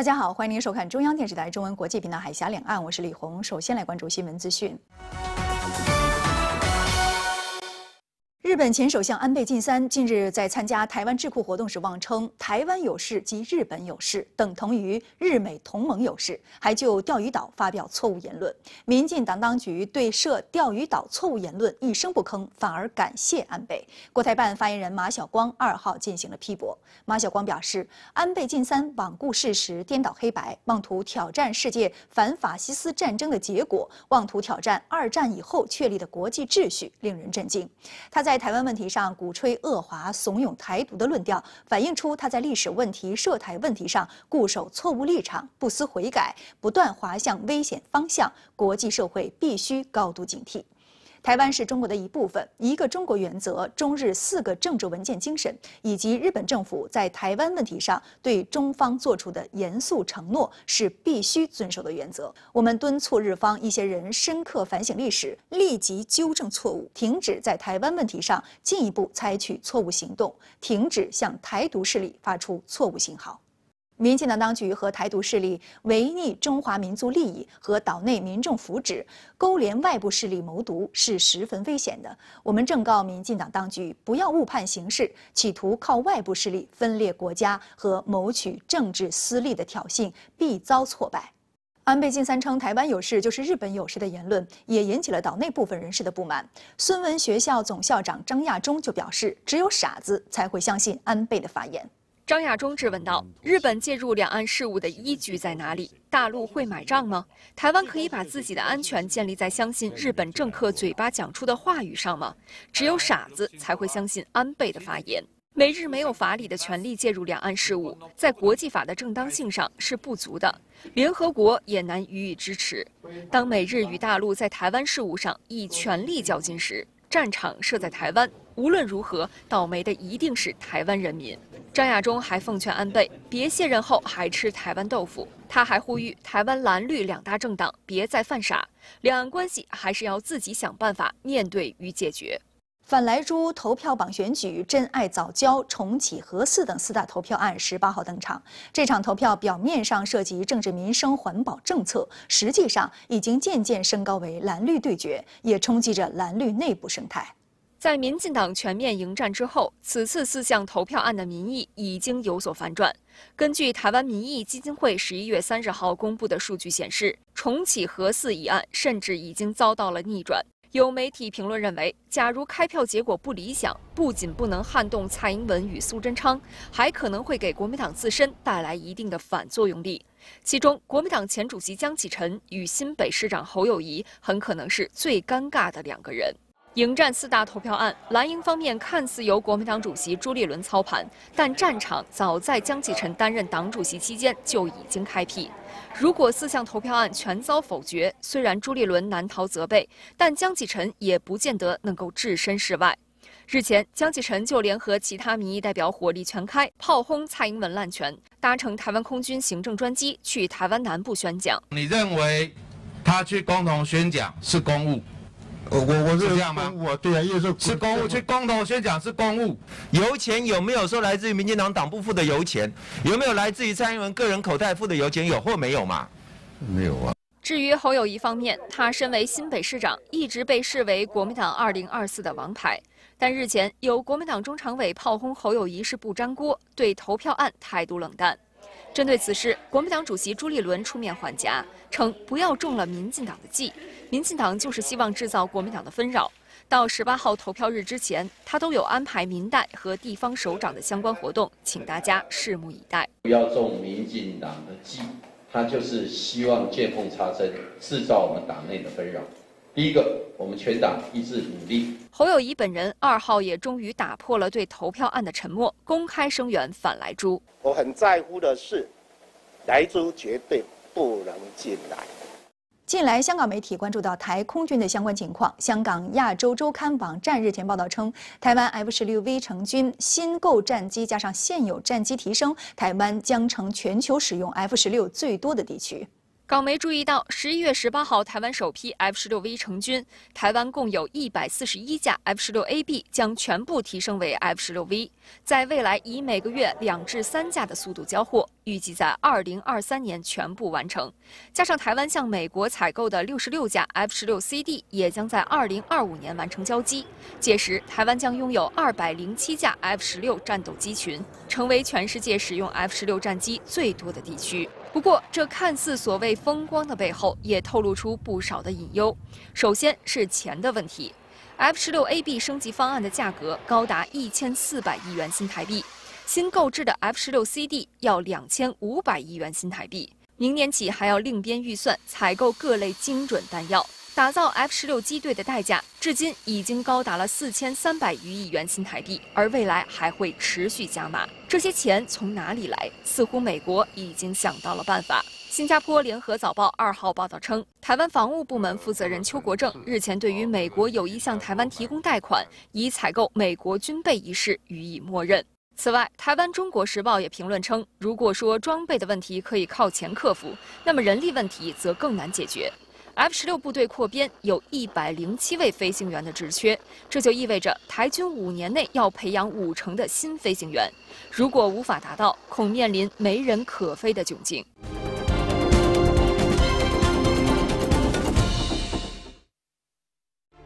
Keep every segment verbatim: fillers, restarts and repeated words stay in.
大家好，欢迎您收看中央电视台中文国际频道《海峡两岸》，我是李红。首先来关注新闻资讯。 日本前首相安倍晋三近日在参加台湾智库活动时妄称台湾有事即日本有事，等同于日美同盟有事，还就钓鱼岛发表错误言论。民进党当局对涉钓鱼岛错误言论一声不吭，反而感谢安倍。国台办发言人马晓光二号进行了批驳。马晓光表示，安倍晋三罔顾事实，颠倒黑白，妄图挑战世界反法西斯战争的结果，妄图挑战二战以后确立的国际秩序，令人震惊。他在 台湾问题上鼓吹恶华、怂恿台独的论调，反映出他在历史问题、涉台问题上固守错误立场，不思悔改，不断滑向危险方向。国际社会必须高度警惕。 台湾是中国的一部分，一个中国原则、中日四个政治文件精神，以及日本政府在台湾问题上对中方做出的严肃承诺，是必须遵守的原则。我们敦促日方一些人深刻反省历史，立即纠正错误，停止在台湾问题上进一步采取错误行动，停止向台独势力发出错误信号。 民进党当局和台独势力违逆中华民族利益和岛内民众福祉，勾连外部势力谋独是十分危险的。我们正告民进党当局，不要误判形势，企图靠外部势力分裂国家和谋取政治私利的挑衅，必遭挫败。 安倍晋三称“台湾有事就是日本有事”的言论，也引起了岛内部分人士的不满。孙文学校总校长张亚中就表示：“只有傻子才会相信安倍的发言。” 张亚中质问道：“日本介入两岸事务的依据在哪里？大陆会买账吗？台湾可以把自己的安全建立在相信日本政客嘴巴讲出的话语上吗？只有傻子才会相信安倍的发言。美日没有法理的权利介入两岸事务，在国际法的正当性上是不足的，联合国也难予以支持。当美日与大陆在台湾事务上以权力较劲时， 战场设在台湾，无论如何，倒霉的一定是台湾人民。”张亚中还奉劝安倍别卸任后还吃台湾豆腐。他还呼吁台湾蓝绿两大政党别再犯傻，两岸关系还是要自己想办法面对与解决。 反莱猪投票榜选举、珍爱早教、重启核四等四大投票案十八号登场。这场投票表面上涉及政治民生、环保政策，实际上已经渐渐升高为蓝绿对决，也冲击着蓝绿内部生态。在民进党全面迎战之后，此次四项投票案的民意已经有所反转。根据台湾民意基金会十一月三十号公布的数据显示，重启核四一案甚至已经遭到了逆转。 有媒体评论认为，假如开票结果不理想，不仅不能撼动蔡英文与苏贞昌，还可能会给国民党自身带来一定的反作用力。其中，国民党前主席江启臣与新北市长侯友宜很可能是最尴尬的两个人。迎战四大投票案，蓝营方面看似由国民党主席朱立伦操盘，但战场早在江启臣担任党主席期间就已经开辟。 如果四项投票案全遭否决，虽然朱立伦难逃责备，但江启臣也不见得能够置身事外。日前，江启臣就联合其他民意代表火力全开，炮轰蔡英文滥权，搭乘台湾空军行政专机去台湾南部宣讲。你认为他去共同宣讲是公务？我我我是这样吗？我对啊，因为是是公务，去共同宣讲是公务。油钱有没有说来自于民进党党部付的油钱？有没有来自于蔡英文个人口袋付的油钱？有或没有嘛？没有啊。至于侯友宜方面，他身为新北市长，一直被视为国民党二零二四的王牌。但日前有国民党中常委炮轰侯友宜是不沾锅，对投票案态度冷淡。针对此事，国民党主席朱立伦出面缓颊，称不要中了民进党的计。 民进党就是希望制造国民党的纷扰。到十八号投票日之前，他都有安排民代和地方首长的相关活动，请大家拭目以待。不要中民进党的计，他就是希望见缝插针，制造我们党内的纷扰。第一个，我们全党一致努力。侯友宜本人二号也终于打破了对投票案的沉默，公开声援反莱猪。我很在乎的是，莱猪绝对不能进来。 近来，香港媒体关注到台空军的相关情况。香港亚洲周刊网站日前报道称，台湾 F 十六 V 成军新购战机加上现有战机提升，台湾将成全球使用 F 十六最多的地区。港媒注意到，十一月十八号，台湾首批 F 十六 V 成军，台湾共有一百四十一架 F 十六 A B 将全部提升为 F 十六 V， 在未来以每个月两至三架的速度交货。预计在二零二三年全部完成。加上台湾向美国采购的六十六架 F 十六 C D， 也将在二零二五年完成交机。届时，台湾将拥有二百零七架 F 十六战斗机群，成为全世界使用 F 十六战机最多的地区。 不过，这看似所谓风光的背后，也透露出不少的隐忧。首先是钱的问题 ，F 十六 A B 升级方案的价格高达一千四百亿元新台币，新购置的 F 十六 C D 要两千五百亿元新台币。明年起还要另编预算采购各类精准弹药，打造 F 十六机队的代价，至今已经高达了四千三百余亿元新台币，而未来还会持续加码。 这些钱从哪里来？似乎美国已经想到了办法。新加坡联合早报二号报道称，台湾防务部门负责人邱国正日前对于美国有意向台湾提供贷款以采购美国军备一事予以默认。此外，台湾《中国时报》也评论称，如果说装备的问题可以靠钱克服，那么人力问题则更难解决。 F 十六部队扩编有一百零七位飞行员的职缺，这就意味着台军五年内要培养五成的新飞行员。如果无法达到，恐面临没人可飞的窘境。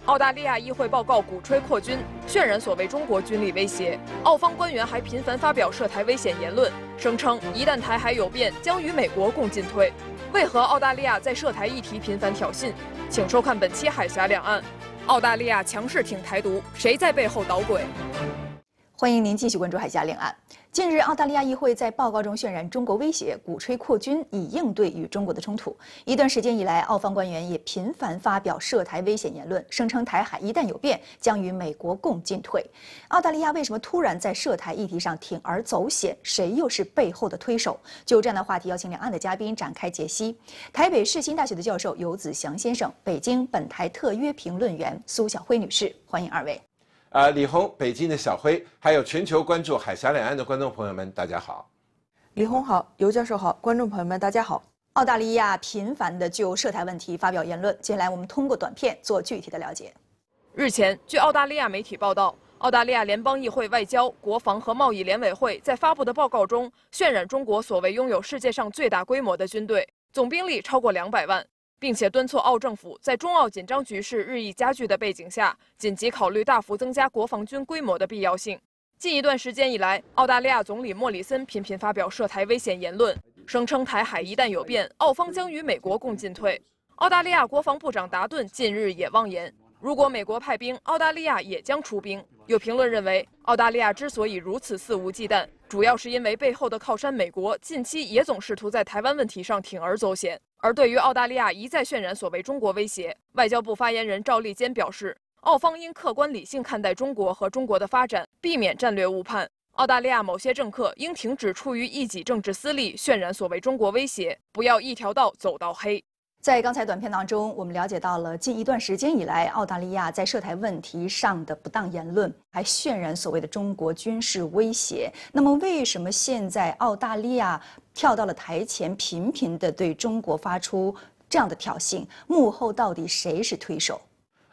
澳大利亚议会报告鼓吹扩军，渲染所谓中国军力威胁。澳方官员还频繁发表涉台危险言论，声称一旦台海有变，将与美国共进退。 为何澳大利亚在涉台议题频繁挑衅？请收看本期《海峡两岸》。澳大利亚强势挺台独，谁在背后捣鬼？欢迎您继续关注《海峡两岸》。近日，澳大利亚议会在报告中渲染中国威胁，鼓吹扩军以应对与中国的冲突。一段时间以来，澳方官员也频繁发表涉台危险言论，声称台海一旦有变，将与美国共进退。澳大利亚为什么突然在涉台议题上铤而走险？谁又是背后的推手？就这样的话题，邀请两岸的嘉宾展开解析。台北世新大学的教授游子祥先生，北京本台特约评论员苏晓辉女士，欢迎二位。 啊，李红，北京的小辉，还有全球关注海峡两岸的观众朋友们，大家好。李红好，游教授好，观众朋友们大家好。澳大利亚频繁地就涉台问题发表言论，接下来我们通过短片做具体的了解。日前，据澳大利亚媒体报道，澳大利亚联邦议会外交、国防和贸易联委会在发布的报告中，渲染中国所谓拥有世界上最大规模的军队，总兵力超过两百万。 并且敦促澳政府在中澳紧张局势日益加剧的背景下，紧急考虑大幅增加国防军规模的必要性。近一段时间以来，澳大利亚总理莫里森频频发表涉台危险言论，声称台海一旦有变，澳方将与美国共进退。澳大利亚国防部长达顿近日也妄言，如果美国派兵，澳大利亚也将出兵。有评论认为，澳大利亚之所以如此肆无忌惮，主要是因为背后的靠山美国近期也总试图在台湾问题上铤而走险。 而对于澳大利亚一再渲染所谓中国威胁，外交部发言人赵立坚表示，澳方应客观理性看待中国和中国的发展，避免战略误判。澳大利亚某些政客应停止出于一己政治私利渲染所谓中国威胁，不要一条道走到黑。 在刚才短片当中，我们了解到了近一段时间以来，澳大利亚在涉台问题上的不当言论，还渲染所谓的中国军事威胁。那么，为什么现在澳大利亚跳到了台前，频频地对中国发出这样的挑衅？幕后到底谁是推手？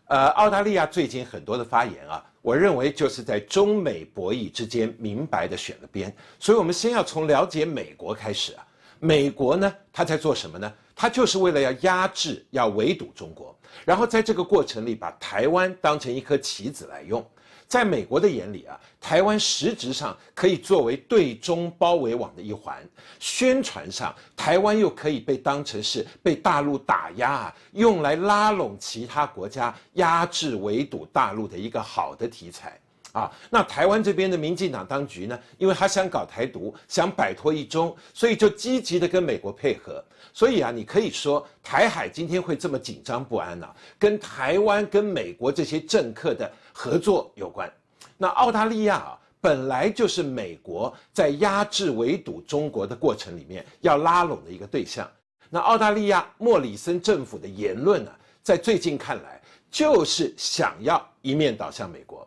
呃，澳大利亚最近很多的发言啊，我认为就是在中美博弈之间明白地选了边。所以，我们先要从了解美国开始啊。 美国呢，他在做什么呢？他就是为了要压制、要围堵中国，然后在这个过程里把台湾当成一颗棋子来用。在美国的眼里啊，台湾实质上可以作为对中包围网的一环，宣传上台湾又可以被当成是被大陆打压啊，用来拉拢其他国家压制、围堵大陆的一个好的题材。 啊，那台湾这边的民进党当局呢，因为他想搞台独，想摆脱一中，所以就积极的跟美国配合。所以啊，你可以说台海今天会这么紧张不安啊，跟台湾跟美国这些政客的合作有关。那澳大利亚啊，本来就是美国在压制围堵中国的过程里面要拉拢的一个对象。那澳大利亚莫里森政府的言论呢、啊，在最近看来，就是想要一面倒向美国。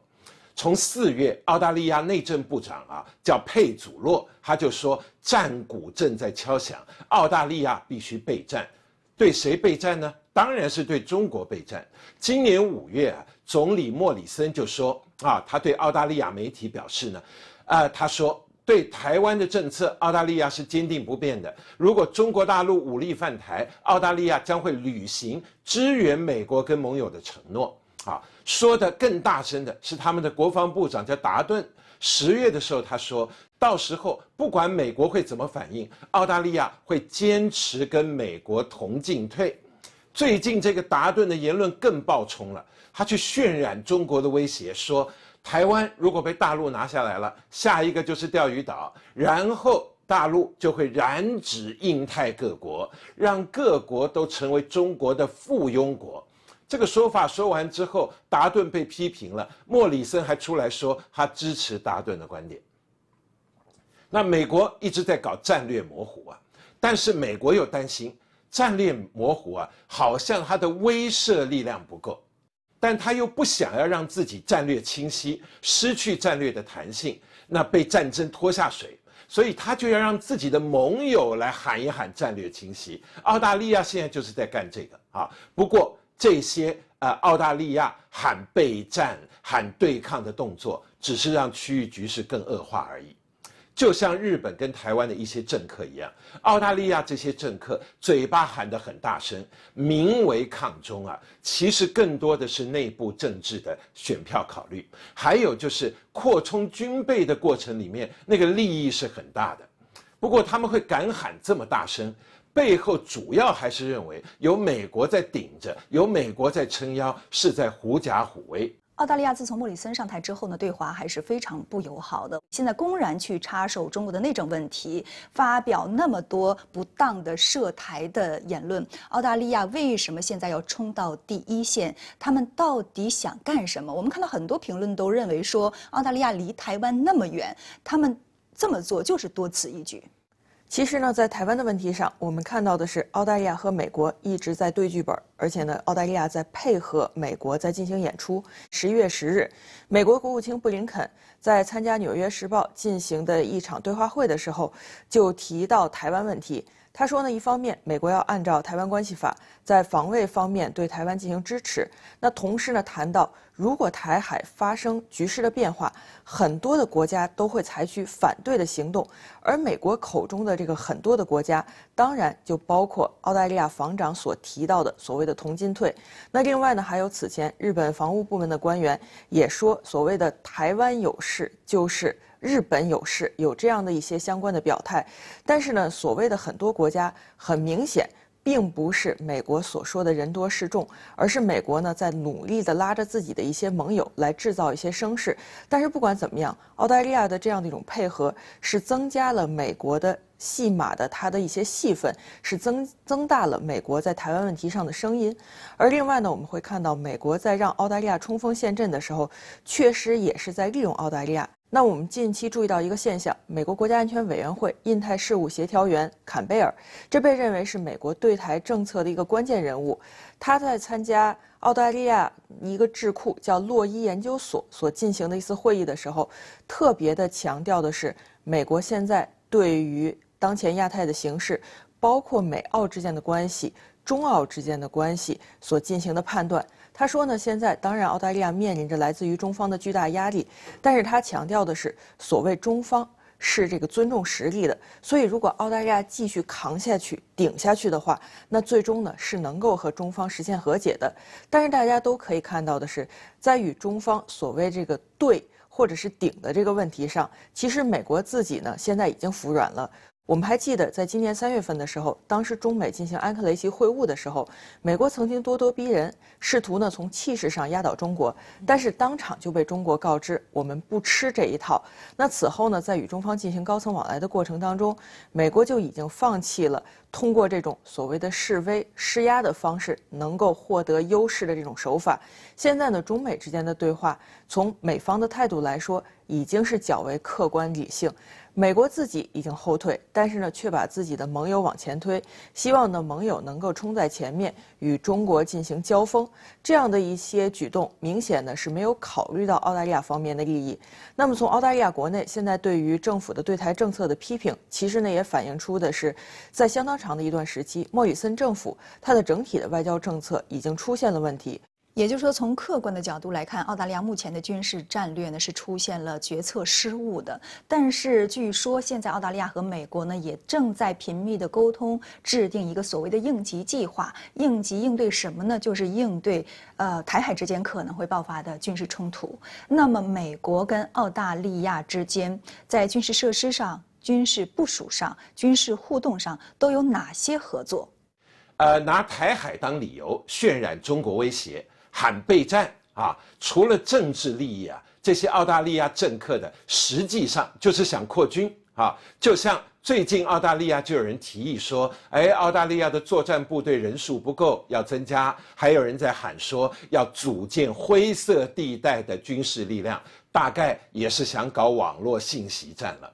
从四月，澳大利亚内政部长啊叫佩祖洛，他就说战鼓正在敲响，澳大利亚必须备战。对谁备战呢？当然是对中国备战。今年五月啊，总理莫里森就说啊，他对澳大利亚媒体表示呢，啊、呃，他说对台湾的政策，澳大利亚是坚定不变的。如果中国大陆武力犯台，澳大利亚将会履行支援美国跟盟友的承诺。啊，说的更大声的是他们的国防部长叫达顿，十月的时候他说，到时候不管美国会怎么反应，澳大利亚会坚持跟美国同进退。最近这个达顿的言论更爆冲了，他去渲染中国的威胁，说台湾如果被大陆拿下来了，下一个就是钓鱼岛，然后大陆就会染指印太各国，让各国都成为中国的附庸国。这个说法说完之后，达顿被批评了，莫里森还出来说他支持达顿的观点。那美国一直在搞战略模糊啊，但是美国又担心战略模糊啊，好像它的威慑力量不够。但他又不想要让自己战略清晰，失去战略的弹性，那被战争拖下水，所以他就要让自己的盟友来喊一喊战略清晰。澳大利亚现在就是在干这个啊。不过这些呃澳大利亚喊备战、喊对抗的动作，只是让区域局势更恶化而已。就像日本跟台湾的一些政客一样，澳大利亚这些政客嘴巴喊得很大声，名为抗中啊，其实更多的是内部政治的选票考虑，还有就是扩充军备的过程里面，那个利益是很大的。不过他们会敢喊这么大声，背后主要还是认为有美国在顶着，有美国在撑腰，是在狐假虎威。澳大利亚自从莫里森上台之后呢，对华还是非常不友好的。现在公然去插手中国的内政问题，发表那么多不当的涉台的言论，澳大利亚为什么现在要冲到第一线？他们到底想干什么？我们看到很多评论都认为说，澳大利亚离台湾那么远，他们这么做就是多此一举。其实呢，在台湾的问题上，我们看到的是澳大利亚和美国一直在对剧本，而且呢，澳大利亚在配合美国在进行演出。十月十日，美国国务卿布林肯在参加《纽约时报》进行的一场对话会的时候，就提到台湾问题。他说呢，一方面，美国要按照《台湾关系法》在防卫方面对台湾进行支持；那同时呢，谈到如果台海发生局势的变化，很多的国家都会采取反对的行动，而美国口中的这个很多的国家，当然就包括澳大利亚防长所提到的所谓的同进退。那另外呢，还有此前日本防务部门的官员也说，所谓的台湾有事就是日本有事，有这样的一些相关的表态。但是呢，所谓的很多国家很明显并不是美国所说的人多势众，而是美国呢在努力地拉着自己的一些盟友来制造一些声势。但是不管怎么样，澳大利亚的这样的一种配合是增加了美国的戏码的它的一些戏份，是增增大了美国在台湾问题上的声音。而另外呢，我们会看到美国在让澳大利亚冲锋陷阵的时候，确实也是在利用澳大利亚。那我们近期注意到一个现象，美国国家安全委员会印太事务协调员坎贝尔，这被认为是美国对台政策的一个关键人物。他在参加澳大利亚一个智库叫洛伊研究所所进行的一次会议的时候，特别的强调的是，美国现在对于当前亚太的形势，包括美澳之间的关系、中澳之间的关系所进行的判断。他说呢，现在当然澳大利亚面临着来自于中方的巨大压力，但是他强调的是，所谓中方是这个尊重实力的，所以如果澳大利亚继续扛下去、顶下去的话，那最终呢是能够和中方实现和解的。但是大家都可以看到的是，在与中方所谓这个对或者是顶的这个问题上，其实美国自己呢现在已经服软了。我们还记得，在今年三月份的时候，当时中美进行安克雷奇会晤的时候，美国曾经咄咄逼人，试图呢从气势上压倒中国，但是当场就被中国告知，我们不吃这一套。那此后呢，在与中方进行高层往来的过程当中，美国就已经放弃了通过这种所谓的示威施压的方式能够获得优势的这种手法。现在呢，中美之间的对话，从美方的态度来说，已经是较为客观理性。美国自己已经后退，但是呢，却把自己的盟友往前推，希望呢盟友能够冲在前面，与中国进行交锋。这样的一些举动，明显呢是没有考虑到澳大利亚方面的利益。那么从澳大利亚国内现在对于政府的对台政策的批评，其实呢也反映出的是，在相当长的一段时期，莫里森政府它的整体的外交政策已经出现了问题。也就是说，从客观的角度来看，澳大利亚目前的军事战略呢是出现了决策失误的。但是据说，现在澳大利亚和美国呢也正在频密的沟通，制定一个所谓的应急计划。应急应对什么呢？就是应对呃台海之间可能会爆发的军事冲突。那么，美国跟澳大利亚之间在军事设施上、军事部署上、军事互动上都有哪些合作？呃，拿台海当理由渲染中国威胁。 喊备战啊！除了政治利益啊，这些澳大利亚政客的实际上就是想扩军啊。就像最近澳大利亚就有人提议说，哎，澳大利亚的作战部队人数不够，要增加；还有人在喊说要组建灰色地带的军事力量，大概也是想搞网络信息战了。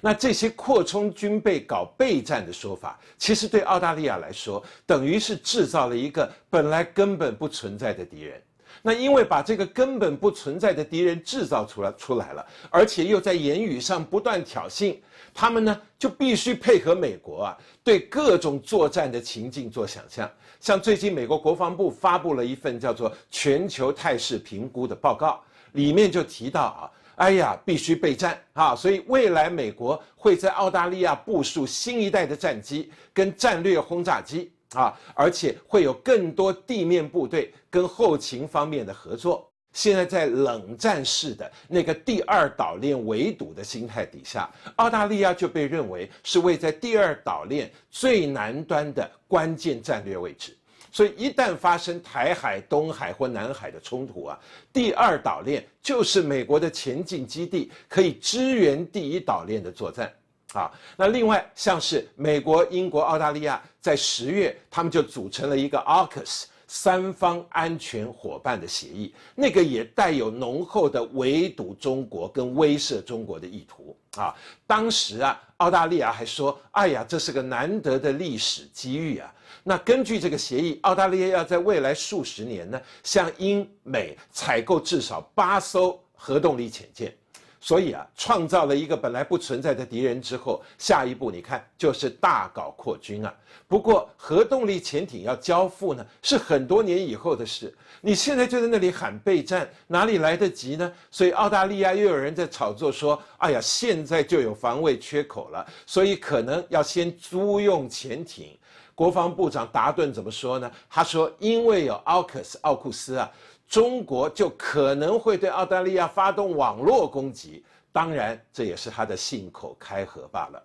那这些扩充军备、搞备战的说法，其实对澳大利亚来说，等于是制造了一个本来根本不存在的敌人。那因为把这个根本不存在的敌人制造出来出来了，而且又在言语上不断挑衅，他们呢就必须配合美国啊，对各种作战的情境做想象。像最近美国国防部发布了一份叫做《全球态势评估》的报告，里面就提到啊。 哎呀，必须备战啊！所以未来美国会在澳大利亚部署新一代的战机跟战略轰炸机啊，而且会有更多地面部队跟后勤方面的合作。现在在冷战式的那个第二岛链围堵的心态底下，澳大利亚就被认为是位在第二岛链最南端的关键战略位置。 所以，一旦发生台海、东海或南海的冲突啊，第二岛链就是美国的前进基地，可以支援第一岛链的作战啊。那另外，像是美国、英国、澳大利亚在十月，他们就组成了一个 AUKUS 三方安全伙伴的协议，那个也带有浓厚的围堵中国跟威慑中国的意图啊。当时啊，澳大利亚还说：“哎呀，这是个难得的历史机遇啊。” 那根据这个协议，澳大利亚要在未来数十年呢，向英美采购至少八艘核动力潜舰，所以啊，创造了一个本来不存在的敌人之后，下一步你看就是大搞扩军啊。不过核动力潜艇要交付呢，是很多年以后的事，你现在就在那里喊备战，哪里来得及呢？所以澳大利亚又有人在炒作说，哎呀，现在就有防卫缺口了，所以可能要先租用潜艇。 国防部长达顿怎么说呢？他说：“因为有奥克斯、奥库斯啊，中国就可能会对澳大利亚发动网络攻击。当然，这也是他的信口开河罢了。”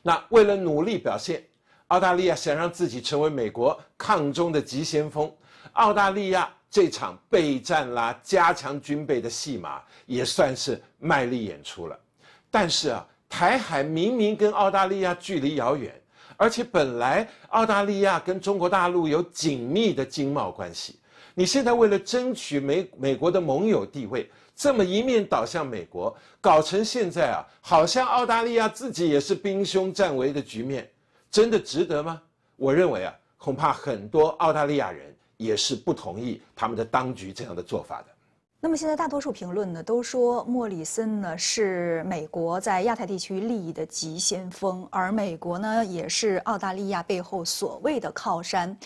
那为了努力表现，澳大利亚想让自己成为美国抗中的急先锋，澳大利亚这场备战啦、加强军备的戏码也算是卖力演出了。但是啊，台海明明跟澳大利亚距离遥远。 而且本来澳大利亚跟中国大陆有紧密的经贸关系，你现在为了争取美美国的盟友地位，这么一面倒向美国，搞成现在啊，好像澳大利亚自己也是兵凶战危的局面，真的值得吗？我认为啊，恐怕很多澳大利亚人也是不同意他们的当局这样的做法的。 那么现在，大多数评论呢都说莫里森呢是美国在亚太地区利益的急先锋，而美国呢也是澳大利亚背后所谓的靠山。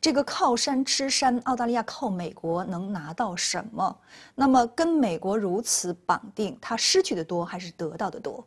这个靠山吃山，澳大利亚靠美国能拿到什么？那么跟美国如此绑定，他失去的多还是得到的多？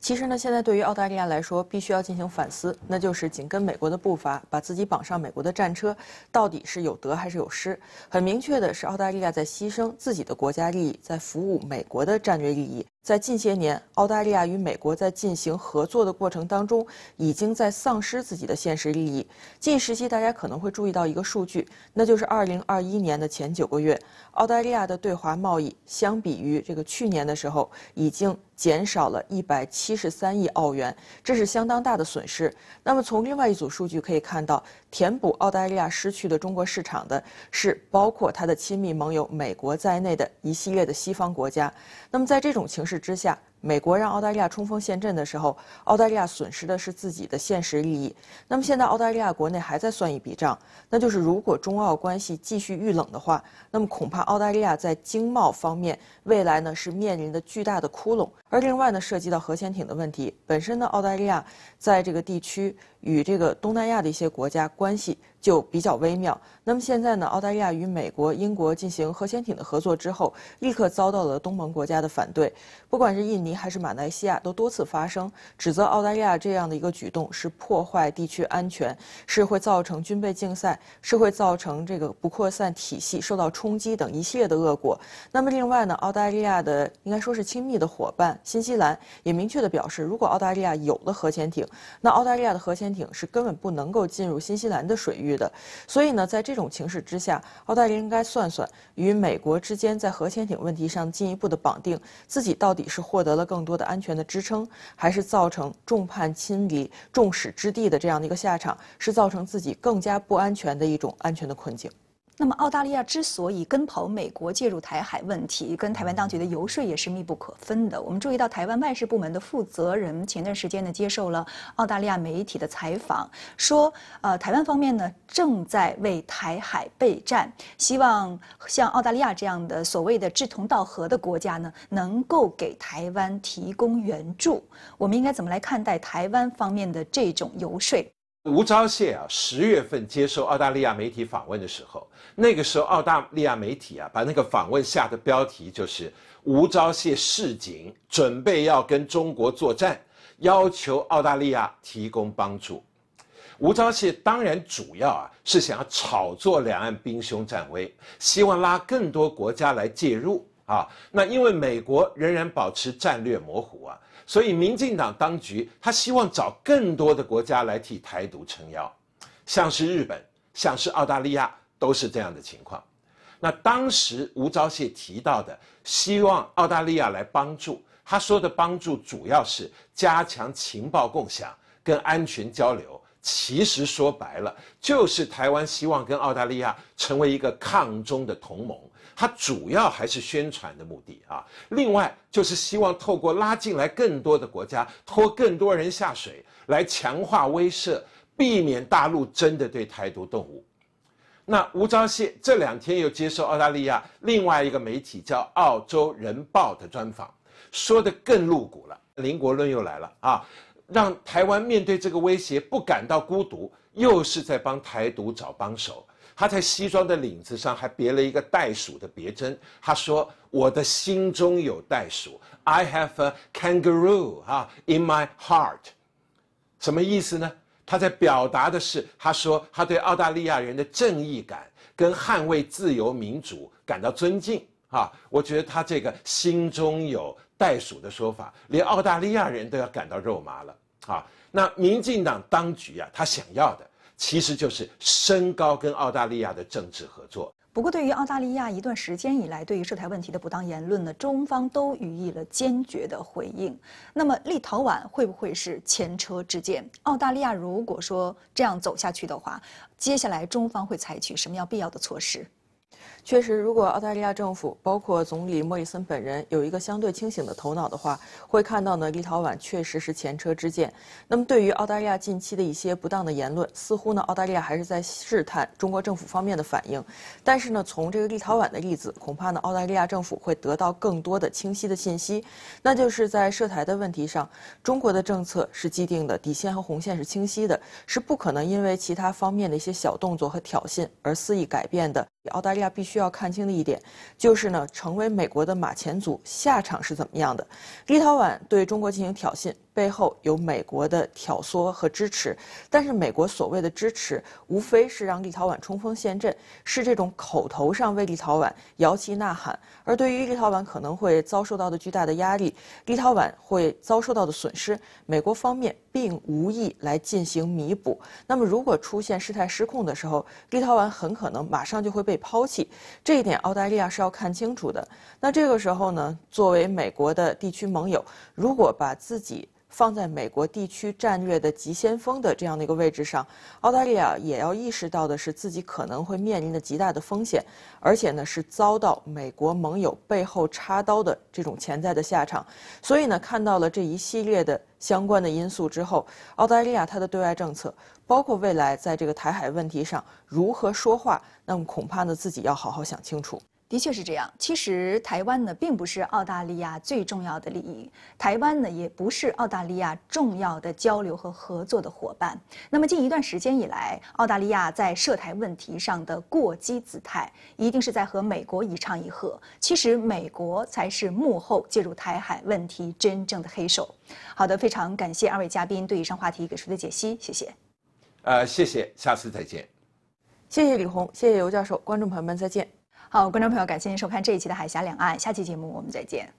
其实呢，现在对于澳大利亚来说，必须要进行反思，那就是紧跟美国的步伐，把自己绑上美国的战车，到底是有得还是有失？很明确的是，澳大利亚在牺牲自己的国家利益，在服务美国的战略利益。在近些年，澳大利亚与美国在进行合作的过程当中，已经在丧失自己的现实利益。近时期，大家可能会注意到一个数据，那就是二零二一年的前九个月，澳大利亚的对华贸易相比于这个去年的时候，已经。 减少了一百七十三亿澳元，这是相当大的损失。那么从另外一组数据可以看到，填补澳大利亚失去的中国市场的是包括它的亲密盟友美国在内的一系列的西方国家。那么在这种情势之下，美国让澳大利亚冲锋陷阵的时候，澳大利亚损失的是自己的现实利益。那么现在澳大利亚国内还在算一笔账，那就是如果中澳关系继续遇冷的话，那么恐怕澳大利亚在经贸方面未来呢是面临的巨大的窟窿。而另外呢，涉及到核潜艇的问题，本身呢，澳大利亚在这个地区与这个东南亚的一些国家关系就比较微妙。那么现在呢，澳大利亚与美国、英国进行核潜艇的合作之后，立刻遭到了东盟国家的反对，不管是印尼还是马来西亚都多次发声指责澳大利亚这样的一个举动是破坏地区安全，是会造成军备竞赛，是会造成这个不扩散体系受到冲击等一系列的恶果。那么另外呢，澳大利亚的应该说是亲密的伙伴新西兰也明确的表示，如果澳大利亚有了核潜艇，那澳大利亚的核潜艇是根本不能够进入新西兰的水域的。所以呢，在这种情势之下，澳大利亚应该算算与美国之间在核潜艇问题上进一步的绑定，自己到底是获得了更多的安全的支撑，还是造成众叛亲离、众矢之的这样的一个下场，是造成自己更加不安全的一种安全的困境。那么，澳大利亚之所以跟跑美国介入台海问题，跟台湾当局的游说也是密不可分的。我们注意到，台湾外事部门的负责人前段时间呢接受了澳大利亚媒体的采访，说，呃，台湾方面呢正在为台海备战，希望像澳大利亚这样的所谓的志同道合的国家呢，能够给台湾提供援助。我们应该怎么来看待台湾方面的这种游说？吴钊燮啊，十月份接受澳大利亚媒体访问的时候，那个时候澳大利亚媒体啊，把那个访问下的标题就是“吴钊燮示警，准备要跟中国作战，要求澳大利亚提供帮助”。吴钊燮当然主要啊是想要炒作两岸兵凶战危，希望拉更多国家来介入啊。那因为美国仍然保持战略模糊啊。所以，民进党当局他希望找更多的国家来替台独撑腰，像是日本，像是澳大利亚，都是这样的情况。那当时吴钊燮提到的，希望澳大利亚来帮助，他说的帮助主要是加强情报共享跟安全交流。其实说白了，就是台湾希望跟澳大利亚成为一个抗中的同盟。它主要还是宣传的目的啊，另外就是希望透过拉进来更多的国家，拖更多人下水，来强化威慑，避免大陆真的对台独动武。那吴钊燮这两天又接受澳大利亚另外一个媒体叫《澳洲人报》的专访，说得更露骨了，邻国论又来了啊，让台湾面对这个威胁不感到孤独，又是在帮台独找帮手。他在西装的领子上还别了一个袋鼠的别针，他说：“我的心中有袋鼠 ，I have a kangaroo 啊 in my heart。”什么意思呢？他在表达的是，他说他对澳大利亚人的正义感跟捍卫自由民主感到尊敬啊。我觉得他这个心中有袋鼠的说法，连澳大利亚人都要感到肉麻了啊。那民进党当局啊，他想要的其实就是升高跟澳大利亚的政治合作。不过，对于澳大利亚一段时间以来对于涉台问题的不当言论呢，中方都予以了坚决的回应。那么，立陶宛会不会是前车之鉴？澳大利亚如果说这样走下去的话，接下来中方会采取什么样必要的措施？确实，如果澳大利亚政府包括总理莫里森本人有一个相对清醒的头脑的话，会看到呢，立陶宛确实是前车之鉴。那么，对于澳大利亚近期的一些不当的言论，似乎呢，澳大利亚还是在试探中国政府方面的反应。但是呢，从这个立陶宛的例子，恐怕呢，澳大利亚政府会得到更多的清晰的信息，那就是在涉台的问题上，中国的政策是既定的，底线和红线是清晰的，是不可能因为其他方面的一些小动作和挑衅而肆意改变的。澳大利亚必须要看清的一点，就是呢，成为美国的马前卒下场是怎么样的。立陶宛对中国进行挑衅，背后有美国的挑唆和支持，但是美国所谓的支持，无非是让立陶宛冲锋陷阵，是这种口头上为立陶宛摇旗呐喊。而对于立陶宛可能会遭受到的巨大的压力，立陶宛会遭受到的损失，美国方面并无意来进行弥补。那么，如果出现事态失控的时候，立陶宛很可能马上就会被抛弃，这一点澳大利亚是要看清楚的。那这个时候呢，作为美国的地区盟友，如果把自己放在美国地区战略的急先锋的这样的一个位置上，澳大利亚也要意识到的是自己可能会面临的极大的风险，而且呢是遭到美国盟友背后插刀的这种潜在的下场。所以呢，看到了这一系列的相关的因素之后，澳大利亚它的对外政策，包括未来在这个台海问题上如何说话，那么恐怕呢自己要好好想清楚。 的确是这样。其实台湾呢，并不是澳大利亚最重要的利益，台湾呢，也不是澳大利亚重要的交流和合作的伙伴。那么近一段时间以来，澳大利亚在涉台问题上的过激姿态，一定是在和美国一唱一和。其实美国才是幕后介入台海问题真正的黑手。好的，非常感谢二位嘉宾对以上话题给出的解析，谢谢。呃，谢谢，下次再见。谢谢李红，谢谢尤教授，观众朋友们再见。 好，观众朋友，感谢您收看这一期的《海峡两岸》，下期节目我们再见。